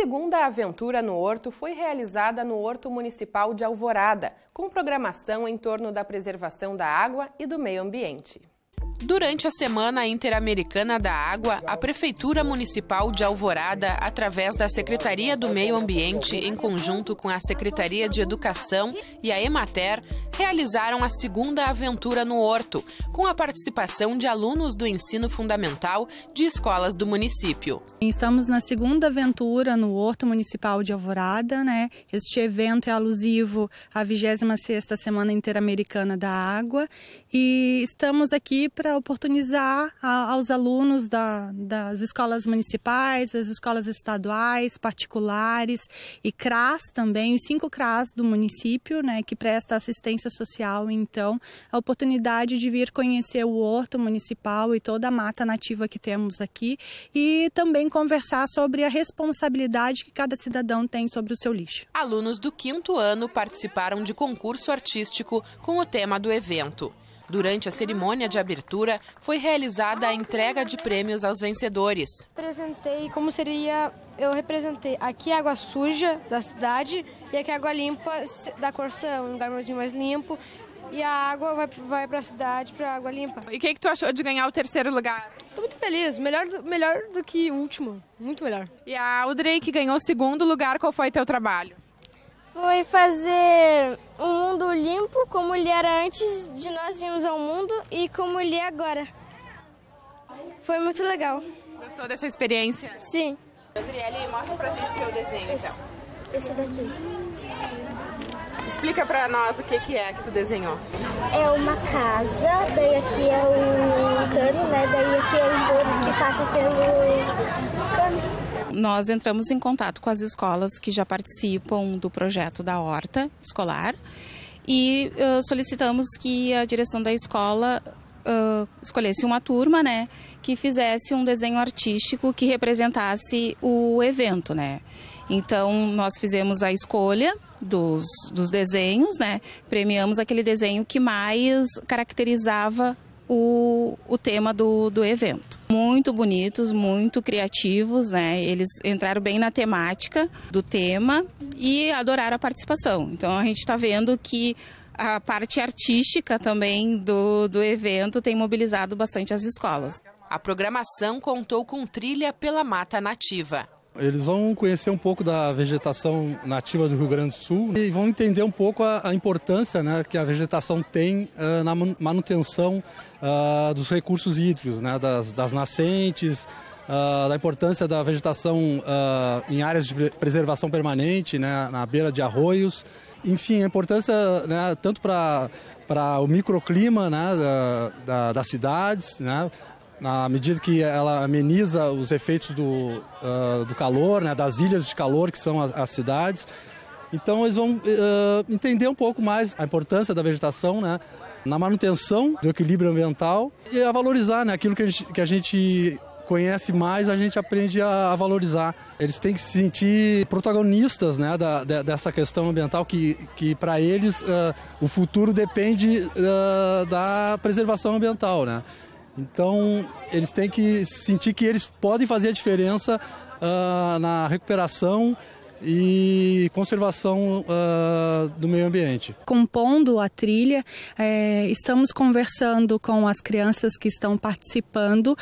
segunda aventura no Horto foi realizada no Horto Municipal de Alvorada, com programação em torno da preservação da água e do meio ambiente. Durante a Semana Interamericana da Água, a Prefeitura Municipal de Alvorada, através da Secretaria do Meio Ambiente, em conjunto com a Secretaria de Educação e a EMATER, realizaram a segunda aventura no Horto, com a participação de alunos do ensino fundamental de escolas do município. Estamos na segunda aventura no Horto Municipal de Alvorada, né? Este evento é alusivo à 26ª Semana Interamericana da Água e estamos aqui para oportunizar aos alunos das escolas municipais, das escolas estaduais, particulares e CRAS também, os 5 CRAS do município, né, que presta assistência social, então, a oportunidade de vir conhecer o Horto Municipal e toda a mata nativa que temos aqui e também conversar sobre a responsabilidade que cada cidadão tem sobre o seu lixo. Alunos do 5º ano participaram de concurso artístico com o tema do evento. Durante a cerimônia de abertura, foi realizada a entrega de prêmios aos vencedores. Eu representei aqui a água suja da cidade e aqui a água limpa da Corção, um lugar mais limpo. E a água vai para a cidade, para água limpa. E o que tu achou de ganhar o 3º lugar? Estou muito feliz, melhor do que o último, muito melhor. E a Audrey, que ganhou o 2º lugar, qual foi teu trabalho? Foi fazer um mundo limpo, como ele era antes de nós virmos ao mundo e como ele é agora. Foi muito legal. Gostou dessa experiência? Sim. Adriele, mostra pra gente o teu desenho, então. Esse daqui. Explica pra nós o que é que tu desenhou. É uma casa, daí aqui é o cano, né? Daí aqui é o esgoto que passa pelo cano. Nós entramos em contato com as escolas que já participam do projeto da horta escolar e solicitamos que a direção da escola escolhesse uma turma, né, que fizesse um desenho artístico que representasse o evento, né. Então, nós fizemos a escolha dos desenhos, né, premiamos aquele desenho que mais caracterizava o tema do evento. Muito bonitos, muito criativos, né? Eles entraram bem na temática do tema e adoraram a participação. Então a gente está vendo que a parte artística também do evento tem mobilizado bastante as escolas. A programação contou com trilha pela mata nativa. Eles vão conhecer um pouco da vegetação nativa do Rio Grande do Sul e vão entender um pouco a importância, né, que a vegetação tem na manutenção dos recursos hídricos, né, das nascentes, da importância da vegetação em áreas de preservação permanente, né, na beira de arroios. Enfim, a importância, né, tanto para o microclima, né, das cidades, né, na medida que ela ameniza os efeitos do calor, né, das ilhas de calor que são as cidades. Então eles vão entender um pouco mais a importância da vegetação, né, na manutenção do equilíbrio ambiental e a valorizar, né, aquilo que a gente conhece mais, a gente aprende a valorizar. Eles têm que se sentir protagonistas, né, dessa questão ambiental que para eles o futuro depende da preservação ambiental, né. Então, eles têm que sentir que eles podem fazer a diferença na recuperação e conservação do meio ambiente. Compondo a trilha, estamos conversando com as crianças que estão participando,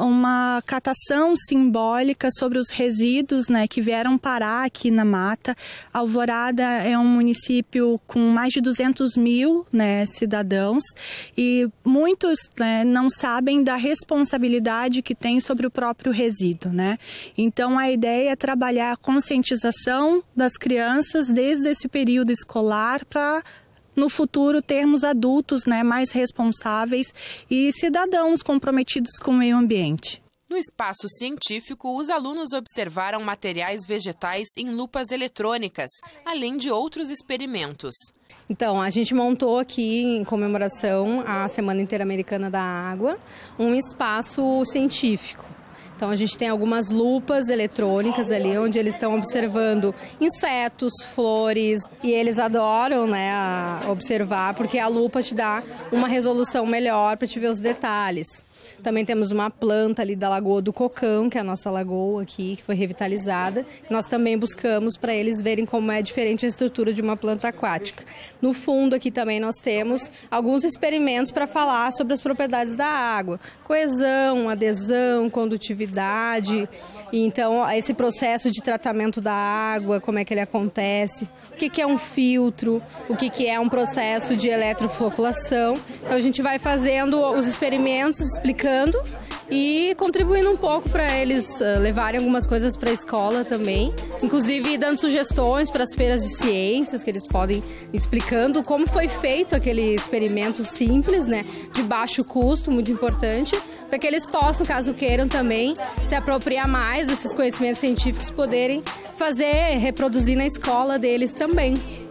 uma catação simbólica sobre os resíduos, né, que vieram parar aqui na mata. Alvorada é um município com mais de 200.000, né, cidadãos e muitos, né, não sabem da responsabilidade que tem sobre o próprio resíduo, né? Então a ideia é trabalhar a conscientização das crianças desde esse período escolar para no futuro termos adultos, né, mais responsáveis e cidadãos comprometidos com o meio ambiente. No espaço científico, os alunos observaram materiais vegetais em lupas eletrônicas, além de outros experimentos. Então, a gente montou aqui, em comemoração à Semana Interamericana da Água, um espaço científico. Então a gente tem algumas lupas eletrônicas ali, onde eles estão observando insetos, flores, e eles adoram, né, observar, porque a lupa te dá uma resolução melhor para te ver os detalhes. Também temos uma planta ali da Lagoa do Cocão, que é a nossa lagoa aqui, que foi revitalizada. Nós também buscamos para eles verem como é diferente a estrutura de uma planta aquática. No fundo aqui também nós temos alguns experimentos para falar sobre as propriedades da água. Coesão, adesão, condutividade. Então, esse processo de tratamento da água, como é que ele acontece, o que é um filtro, o que é um processo de eletrofloculação. Então, a gente vai fazendo os experimentos, explicando e contribuindo um pouco para eles levarem algumas coisas para a escola também, inclusive dando sugestões para as feiras de ciências, que eles podem explicando como foi feito aquele experimento simples, né, de baixo custo, muito importante, para que eles possam, caso queiram também, se apropriar mais desses conhecimentos científicos, poderem fazer, reproduzir na escola deles também.